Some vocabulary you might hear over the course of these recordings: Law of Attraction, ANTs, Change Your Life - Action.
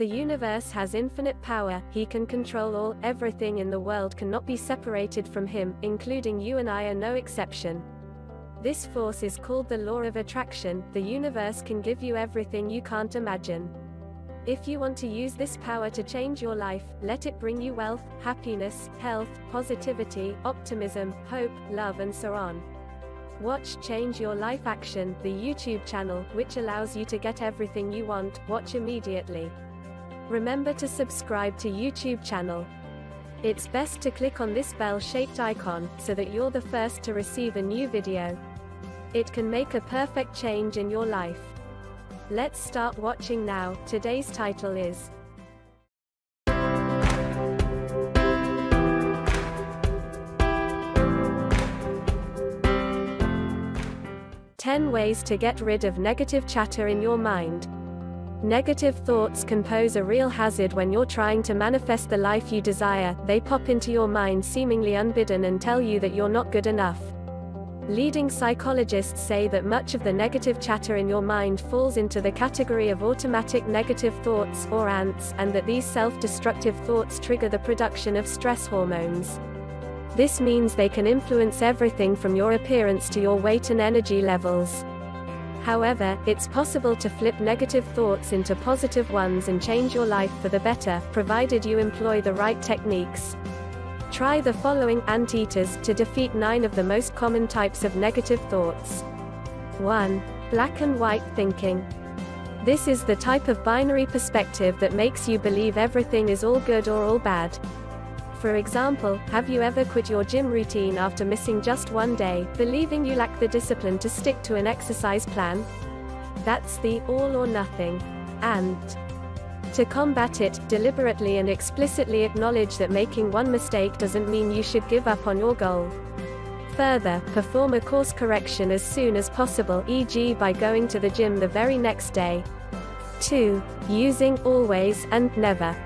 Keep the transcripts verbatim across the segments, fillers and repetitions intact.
The universe has infinite power, he can control all, everything in the world cannot be separated from him, including you and I are no exception. This force is called the law of attraction. The universe can give you everything you can't imagine. If you want to use this power to change your life, let it bring you wealth, happiness, health, positivity, optimism, hope, love and so on. Watch Change Your Life Action, the YouTube channel, which allows you to get everything you want. Watch immediately. Remember to subscribe to YouTube channel. It's best to click on this bell-shaped icon, so that you're the first to receive a new video. It can make a perfect change in your life. Let's start watching now. Today's title is ten ways to get rid of negative chatter in your mind. Negative thoughts can pose a real hazard when you're trying to manifest the life you desire. They pop into your mind seemingly unbidden and tell you that you're not good enough. Leading psychologists say that much of the negative chatter in your mind falls into the category of automatic negative thoughts, or A N Ts, and that these self-destructive thoughts trigger the production of stress hormones. This means they can influence everything from your appearance to your weight and energy levels. However, it's possible to flip negative thoughts into positive ones and change your life for the better, provided you employ the right techniques. Try the following antidotes to defeat nine of the most common types of negative thoughts. one. Black and white thinking. This is the type of binary perspective that makes you believe everything is all good or all bad. For example, have you ever quit your gym routine after missing just one day, believing you lack the discipline to stick to an exercise plan? That's the all or nothing ant. To combat it, deliberately and explicitly acknowledge that making one mistake doesn't mean you should give up on your goal. Further, perform a course correction as soon as possible, for example by going to the gym the very next day. two. Using always and never.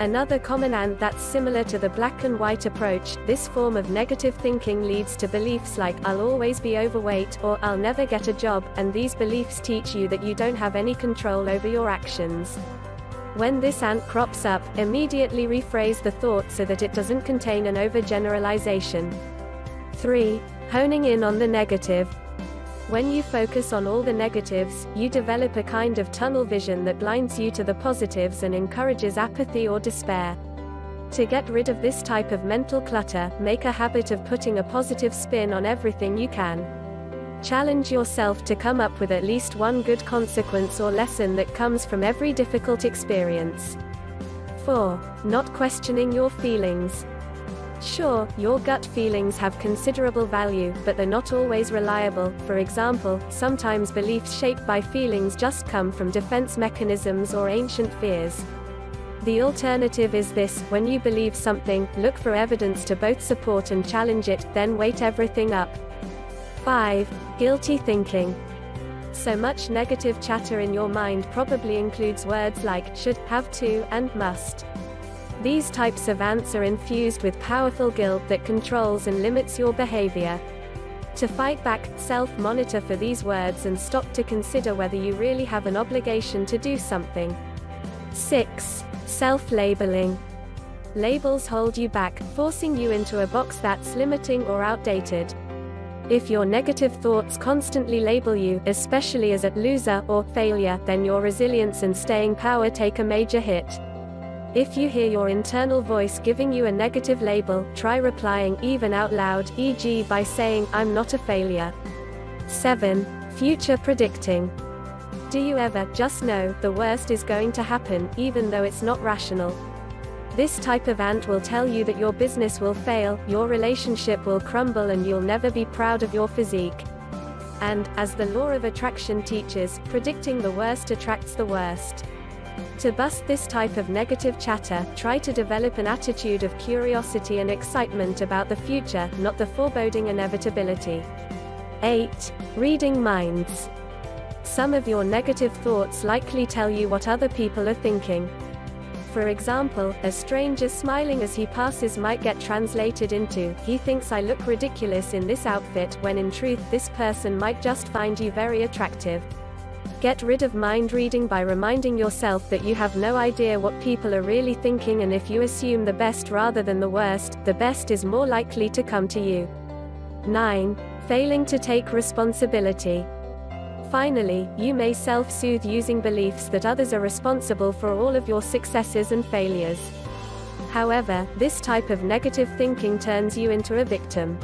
Another common ant that's similar to the black and white approach, this form of negative thinking leads to beliefs like, I'll always be overweight, or I'll never get a job, and these beliefs teach you that you don't have any control over your actions. When this ant crops up, immediately rephrase the thought so that it doesn't contain an overgeneralization. three. Honing in on the negative. When you focus on all the negatives, you develop a kind of tunnel vision that blinds you to the positives and encourages apathy or despair. To get rid of this type of mental clutter, make a habit of putting a positive spin on everything you can. Challenge yourself to come up with at least one good consequence or lesson that comes from every difficult experience. four. Not questioning your feelings. Sure, your gut feelings have considerable value, but they're not always reliable. For example, sometimes beliefs shaped by feelings just come from defense mechanisms or ancient fears. The alternative is this: when you believe something, look for evidence to both support and challenge it, then weight everything up. five. Guilty thinking. So much negative chatter in your mind probably includes words like should, have to, and must. These types of ants are infused with powerful guilt that controls and limits your behavior. To fight back, self-monitor for these words and stop to consider whether you really have an obligation to do something. six. Self-labeling. Labels hold you back, forcing you into a box that's limiting or outdated. If your negative thoughts constantly label you, especially as a loser or failure, then your resilience and staying power take a major hit. If you hear your internal voice giving you a negative label, try replying even out loud, for example by saying, I'm not a failure. seven. Future predicting. Do you ever just know the worst is going to happen, even though it's not rational? This type of ant will tell you that your business will fail, your relationship will crumble, and you'll never be proud of your physique. And, as the law of attraction teaches, predicting the worst attracts the worst. To bust this type of negative chatter, try to develop an attitude of curiosity and excitement about the future, not the foreboding inevitability. eight. Reading minds. Some of your negative thoughts likely tell you what other people are thinking. For example, a stranger smiling as he passes might get translated into, he thinks I look ridiculous in this outfit, when in truth this person might just find you very attractive. Get rid of mind reading by reminding yourself that you have no idea what people are really thinking, and if you assume the best rather than the worst, the best is more likely to come to you. nine. Failing to take responsibility. Finally, you may self-soothe using beliefs that others are responsible for all of your successes and failures. However, this type of negative thinking turns you into a victim.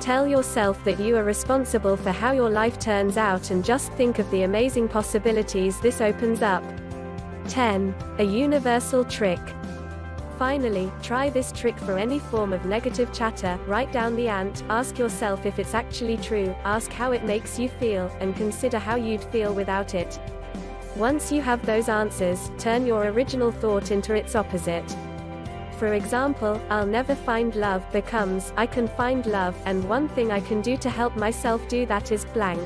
Tell yourself that you are responsible for how your life turns out, and just think of the amazing possibilities this opens up. ten. A universal trick. Finally, try this trick for any form of negative chatter. Write down the ant, ask yourself if it's actually true, ask how it makes you feel, and consider how you'd feel without it. Once you have those answers, turn your original thought into its opposite. For example, "I'll never find love" becomes "I can find love, and one thing I can do to help myself do that is blank."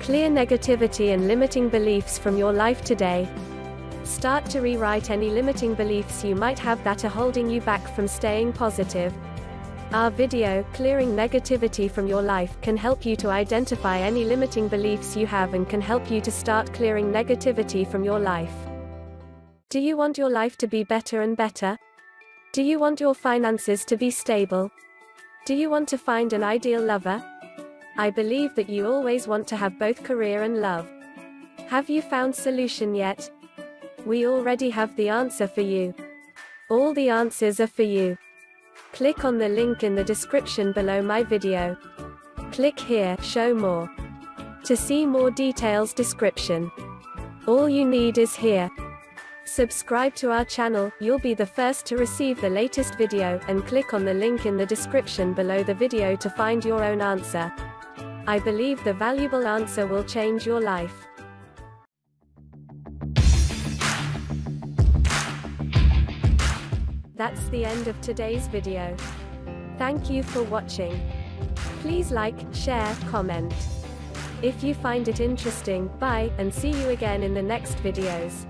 Clear negativity and limiting beliefs from your life today. Start to rewrite any limiting beliefs you might have that are holding you back from staying positive. Our video, Clearing Negativity from Your Life, can help you to identify any limiting beliefs you have and can help you to start clearing negativity from your life. Do you want your life to be better and better? Do you want your finances to be stable? Do you want to find an ideal lover? I believe that you always want to have both career and love. Have you found a solution yet? We already have the answer for you. All the answers are for you. Click on the link in the description below my video. Click here, show more. To see more details description. All you need is here. Subscribe to our channel, you'll be the first to receive the latest video, and click on the link in the description below the video to find your own answer. I believe the valuable answer will change your life. That's the end of today's video. Thank you for watching. Please like, share, comment if you find it interesting. Bye, and see you again in the next videos.